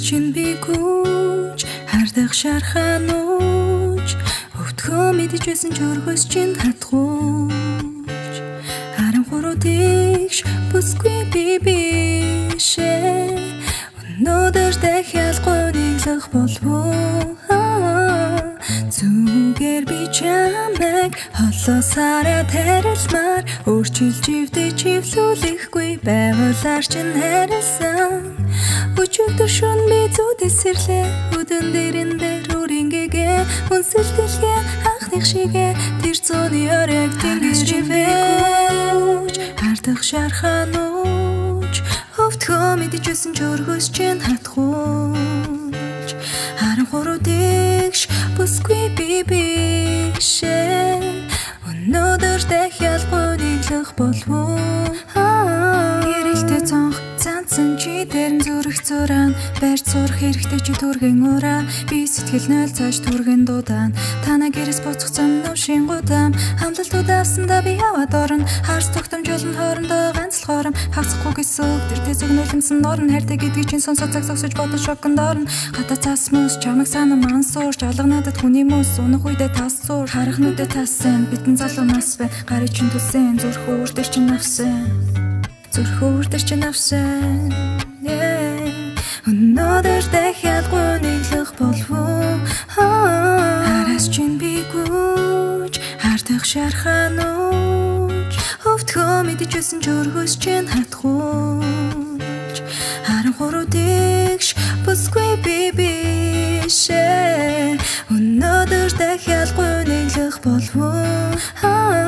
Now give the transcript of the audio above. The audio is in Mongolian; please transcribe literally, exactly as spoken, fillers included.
чин бигуч ҳар дағ шар хануч Утхо мидичвесин чоргос чин хатхуч Арам хурудикш бускуи бибише Уно дажда хялгониглах болвуа Цугер бичамак холло сара тарилмар Урчил чивди чивлулихгуи байгуулар чин харилсан Uçuk düşün bir tu desirle Udun derinde ruringege Un siltilge Aknixşige Tirtsun yorek dingirjive Artık şarxan uç Oftkom idicüsün çorgus çin hatxuç Harun xorudikş Buskui bibişe Unnu dırdak yalqoniklıq bolvu Gerildi zonx Чи дэрэн зүрх зуран Барь зурх хэрэгтэй чи түргэн уран Би сэтгэл нойл цааш түргэн дудаан Тана гэрэс буцах замнав шингудам Хамлалтууд авсанда би яваад орон Харс тогтамжуулан хоорондоо ганцлахором Хагсахгүй гэсөг тэр тэзэг нулимсан орон Хайртай гэдгийг чин сонсоод загсагсаж бодол шоконд орон Гадаа цаас мөс чамаг санам ансуурч Алга надад хүний мөс унах үйдээ тас зуур Харах нүдээ тасын битэн залуу нас вэ Гарыг чин түсэн зүрх үүрдэр чин навсэн Zurhurdash chen afsen, unodash dehad guniglach bolvu. Haras chen biguch, hardach sharchanuch. Ofthomidi chesen churgus chen hatchuch. Haram khorudiksh buskui bibishe, unodash dehad guniglach bolvu.